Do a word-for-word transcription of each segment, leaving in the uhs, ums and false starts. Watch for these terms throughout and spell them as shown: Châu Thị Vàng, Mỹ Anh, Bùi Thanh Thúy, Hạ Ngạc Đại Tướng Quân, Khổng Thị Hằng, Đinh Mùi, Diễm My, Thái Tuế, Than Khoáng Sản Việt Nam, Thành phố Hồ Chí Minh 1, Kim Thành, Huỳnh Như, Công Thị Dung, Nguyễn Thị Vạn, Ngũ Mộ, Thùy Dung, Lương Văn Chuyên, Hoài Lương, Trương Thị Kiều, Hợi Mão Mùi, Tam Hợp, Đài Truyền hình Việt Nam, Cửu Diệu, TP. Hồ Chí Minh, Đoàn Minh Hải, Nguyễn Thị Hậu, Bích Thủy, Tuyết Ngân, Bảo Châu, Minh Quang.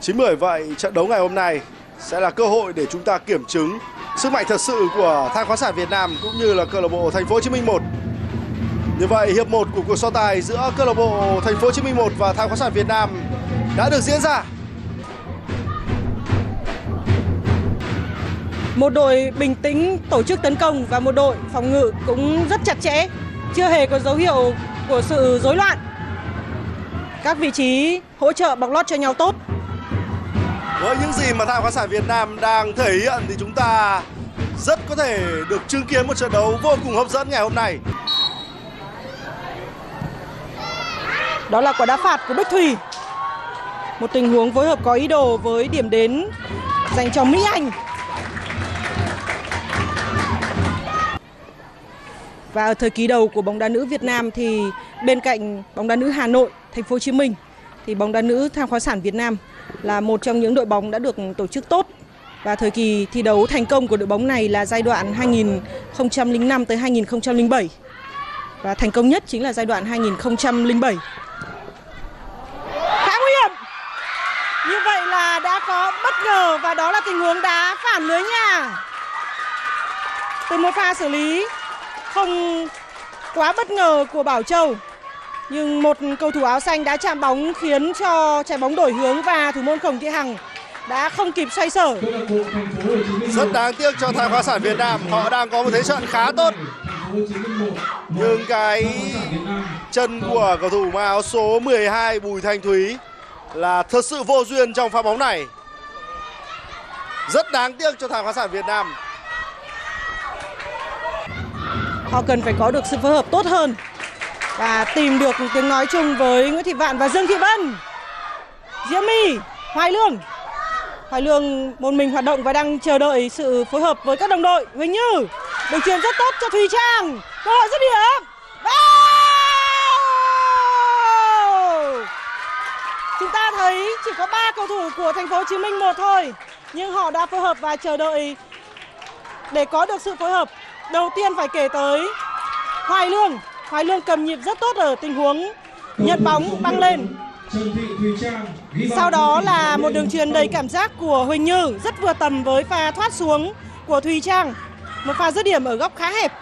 Chính bởi vậy, trận đấu ngày hôm nay sẽ là cơ hội để chúng ta kiểm chứng sức mạnh thật sự của Than Khoáng Sản Việt Nam cũng như là câu lạc bộ Thành phố Hồ Chí Minh một. Như vậy, hiệp một của cuộc so tài giữa câu lạc bộ Thành phố Hồ Chí Minh một và Than Khoáng Sản Việt Nam đã được diễn ra. Một đội bình tĩnh tổ chức tấn công và một đội phòng ngự cũng rất chặt chẽ, chưa hề có dấu hiệu của sự rối loạn. Các vị trí hỗ trợ bọc lót cho nhau tốt. Với những gì mà Than Khoáng Sản Việt Nam đang thể hiện thì chúng ta rất có thể được chứng kiến một trận đấu vô cùng hấp dẫn ngày hôm nay. Đó là quả đá phạt của Bích Thủy. Một tình huống phối hợp có ý đồ với điểm đến dành cho Mỹ Anh. Và ở thời kỳ đầu của bóng đá nữ Việt Nam thì bên cạnh bóng đá nữ Hà Nội, Thành phố Hồ Chí Minh thì bóng đá nữ Than Khoáng Sản Việt Nam là một trong những đội bóng đã được tổ chức tốt. Và thời kỳ thi đấu thành công của đội bóng này là giai đoạn hai nghìn không trăm linh năm tới hai nghìn không trăm linh bảy. Và thành công nhất chính là giai đoạn hai nghìn không trăm linh bảy. Khá nguy hiểm. Như vậy là đã có bất ngờ và đó là tình huống đá phản lưới nhà. Từ một pha xử lý không quá bất ngờ của Bảo Châu, nhưng một cầu thủ áo xanh đã chạm bóng khiến cho trái bóng đổi hướng và thủ môn Khổng Thị Hằng đã không kịp xoay sở. Rất đáng tiếc cho Than Khoáng Sản Việt Nam, họ đang có một thế trận khá tốt. Nhưng cái chân của cầu thủ áo số mười hai Bùi Thanh Thúy là thật sự vô duyên trong pha bóng này. Rất đáng tiếc cho Than Khoáng Sản Việt Nam. Họ cần phải có được sự phối hợp tốt hơn và tìm được tiếng nói chung với Nguyễn Thị Vạn và Dương Thị Vân. Diễm My, Hoài Lương. Hoài Lương một mình hoạt động và đang chờ đợi sự phối hợp với các đồng đội. Huỳnh Như, đường truyền rất tốt cho Thùy Trang. Cơ hội dứt điểm. Chúng ta thấy chỉ có ba cầu thủ của Thành phố Hồ Chí Minh một thôi, nhưng họ đã phối hợp và chờ đợi để có được sự phối hợp. Đầu tiên phải kể tới Hoài Lương. Hoài Lương cầm nhịp rất tốt ở tình huống nhận bóng băng lên. Sau đó là một đường chuyền đầy cảm giác của Huỳnh Như, rất vừa tầm với pha thoát xuống của Thùy Trang. Một pha dứt điểm ở góc khá hẹp.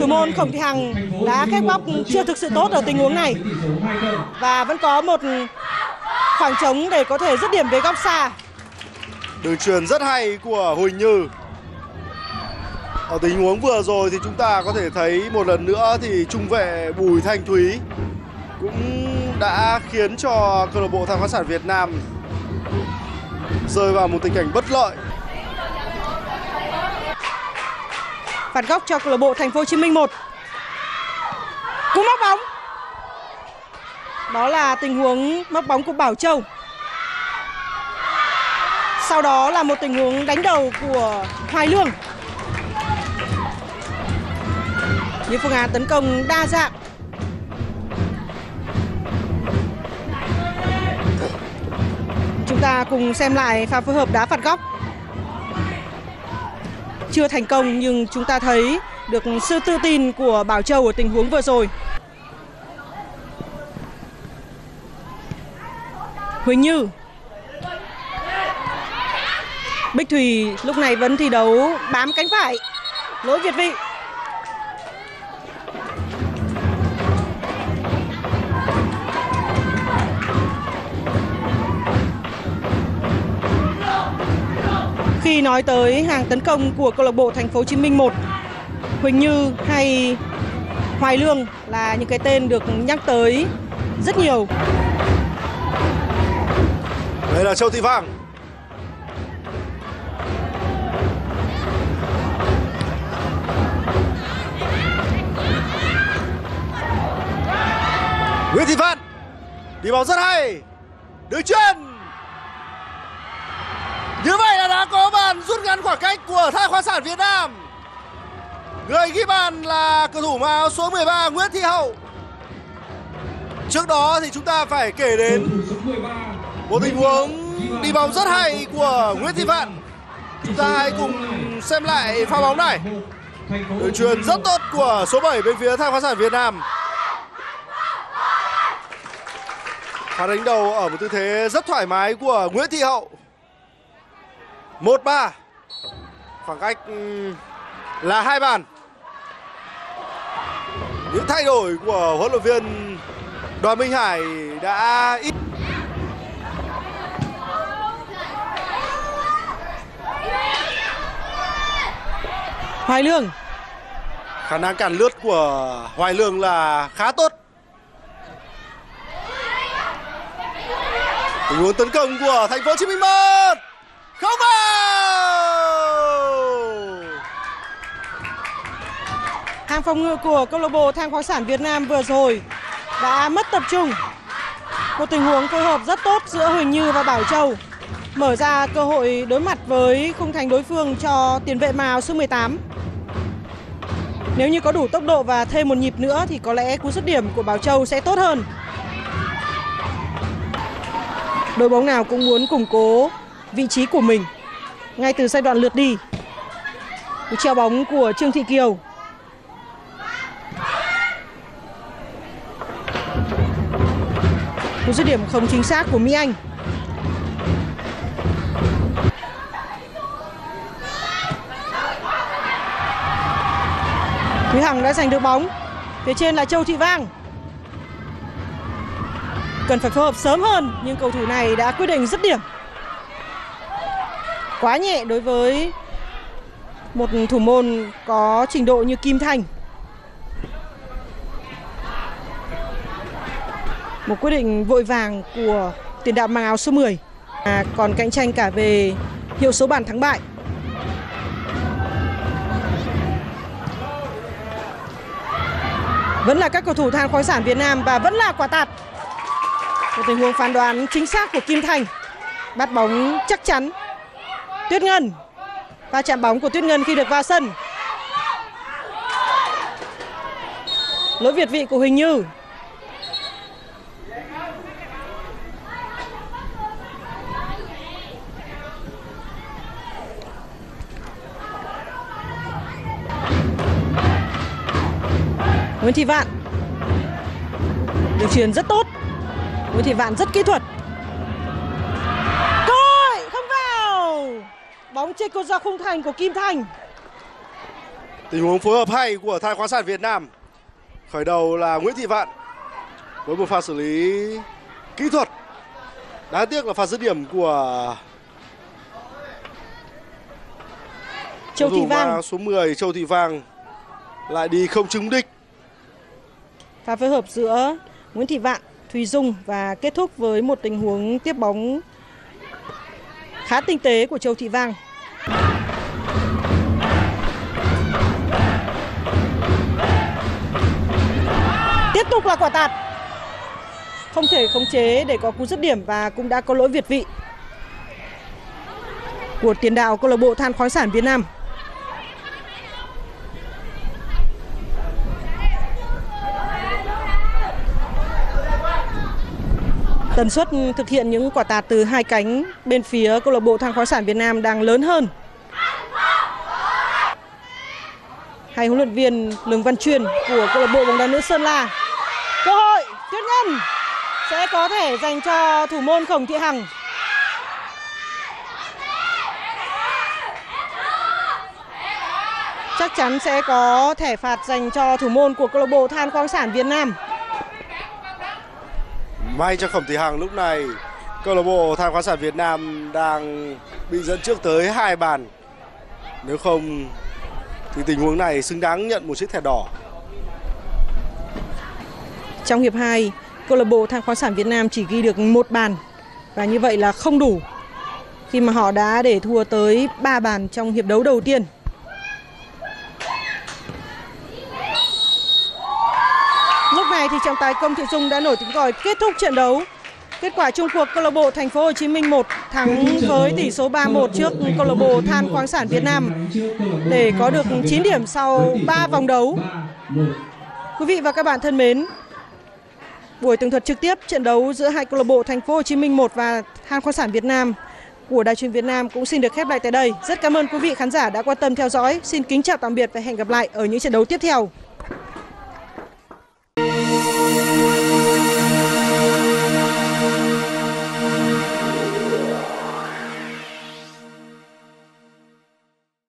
Thủ môn Khổng Thị Hằng đã khép góc chưa thực sự tốt ở tình huống này. Và vẫn có một khoảng trống để có thể dứt điểm về góc xa. Đường chuyền rất hay của Huỳnh Như. Ở tình huống vừa rồi thì chúng ta có thể thấy một lần nữa thì trung vệ Bùi Thanh Thúy cũng đã khiến cho câu lạc bộ Than Khoáng Sản Việt Nam rơi vào một tình cảnh bất lợi. Phạt góc cho câu lạc bộ Thành phố Hồ Chí Minh một. Cú móc bóng. Đó là tình huống móc bóng của Bảo Châu. Sau đó là một tình huống đánh đầu của Hoài Lương. Những phương án tấn công đa dạng. Chúng ta cùng xem lại pha phối hợp đá phạt góc. Chưa thành công nhưng chúng ta thấy được sự tự tin của Bảo Châu ở tình huống vừa rồi. Huỳnh Như. Bích Thủy lúc này vẫn thi đấu bám cánh phải. Lỗi việt vị. Khi nói tới hàng tấn công của câu lạc bộ Thành phố Hồ Chí Minh một, Huỳnh Như hay Hoài Lương là những cái tên được nhắc tới rất nhiều. Đây là Châu Thị Vàng. Nguyễn Thị Vạn đi bóng rất hay. Đường chuyền. Như vậy là đã có bàn rút ngắn khoảng cách của Than Khoáng Sản Việt Nam. Người ghi bàn là cầu thủ áo số mười ba Nguyễn Thị Hậu. Trước đó thì chúng ta phải kể đến một tình huống đi bóng rất hay của Nguyễn Thị Vạn. Chúng ta hãy cùng xem lại pha bóng này. Đường chuyền rất tốt của số bảy bên phía Than Khoáng Sản Việt Nam. Pha đánh đầu ở một tư thế rất thoải mái của Nguyễn Thị Hậu. Một ba. Khoảng cách là hai bàn. Những thay đổi của huấn luyện viên Đoàn Minh Hải đã ít. Hoài Lương. Khả năng cản lướt của Hoài Lương là khá tốt. Tình huống tấn công của Thành phố Hồ Chí Minh một. Không vào. Hàng phòng ngự của câu lạc bộ Than Khoáng Sản Việt Nam vừa rồi đã mất tập trung. Một tình huống phối hợp rất tốt giữa Huỳnh Như và Bảo Châu mở ra cơ hội đối mặt với khung thành đối phương cho tiền vệ màu số mười tám. Nếu như có đủ tốc độ và thêm một nhịp nữa thì có lẽ cú dứt điểm của Bảo Châu sẽ tốt hơn. Đội bóng nào cũng muốn củng cố vị trí của mình ngay từ giai đoạn lượt đi. Cú treo bóng của Trương Thị Kiều. Cú dứt điểm không chính xác của Mỹ Anh. Thúy Hằng đã giành được bóng. Phía trên là Châu Thị Vàng. Cần phải phối hợp sớm hơn, nhưng cầu thủ này đã quyết định dứt điểm. Quá nhẹ đối với một thủ môn có trình độ như Kim Thành. Một quyết định vội vàng của tiền đạo mang áo số mười. À, còn cạnh tranh cả về hiệu số bàn thắng bại. Vẫn là các cầu thủ Than Khoáng Sản Việt Nam và vẫn là quả tạt. Một tình huống phán đoán chính xác của Kim Thành. Bắt bóng chắc chắn. Tuyết Ngân. Và chạm bóng của Tuyết Ngân khi được vào sân. Lỗi việt vị của Huỳnh Như. Nguyễn Thị Vạn. Đường truyền rất tốt. Nguyễn Thị Vạn rất kỹ thuật. Thôi, không vào. Bóng chê cô ra khung thành của Kim Thành. Tình huống phối hợp hay của Than Khoáng Sản Việt Nam. Khởi đầu là Nguyễn Thị Vạn với một pha xử lý kỹ thuật. Đáng tiếc là pha dứt điểm của Châu Thị Vàng. Số mười Châu Thị Vàng lại đi không trúng đích. Pha phối hợp giữa Nguyễn Thị Vạn, Thùy Dung và kết thúc với một tình huống tiếp bóng khá tinh tế của Châu Thị Vàng. Tiếp tục là quả tạt. Không thể khống chế để có cú dứt điểm và cũng đã có lỗi việt vị của tiền đạo câu lạc bộ Than Khoáng Sản Việt Nam. Tần suất thực hiện những quả tạt từ hai cánh bên phía câu lạc bộ Than Khoáng Sản Việt Nam đang lớn hơn. Hay huấn luyện viên Lương Văn Chuyên của câu lạc bộ bóng đá nữ Sơn La. Cơ hội Tuyết Ngân sẽ có thể dành cho thủ môn Khổng Thị Hằng. Chắc chắn sẽ có thẻ phạt dành cho thủ môn của câu lạc bộ Than Khoáng Sản Việt Nam. May cho Khổng Thị Hằng lúc này, câu lạc bộ Than Khoáng Sản Việt Nam đang bị dẫn trước tới hai bàn. Nếu không thì tình huống này xứng đáng nhận một chiếc thẻ đỏ. Trong hiệp hai, câu lạc bộ Than Khoáng Sản Việt Nam chỉ ghi được một bàn và như vậy là không đủ khi mà họ đã để thua tới ba bàn trong hiệp đấu đầu tiên. Thì trọng tài Công Thị Dung đã nổi tiếng còi kết thúc trận đấu. Kết quả chung cuộc câu lạc bộ Thành phố Hồ Chí Minh một thắng với tỷ số ba một trước câu lạc bộ Than Khoáng Sản Việt Nam để có được chín điểm sau ba vòng đấu. Quý vị và các bạn thân mến, buổi tường thuật trực tiếp trận đấu giữa hai câu lạc bộ Thành phố Hồ Chí Minh một và Than Khoáng Sản Việt Nam của Đài Truyền hình Việt Nam cũng xin được khép lại tại đây. Rất cảm ơn quý vị khán giả đã quan tâm theo dõi. Xin kính chào tạm biệt và hẹn gặp lại ở những trận đấu tiếp theo.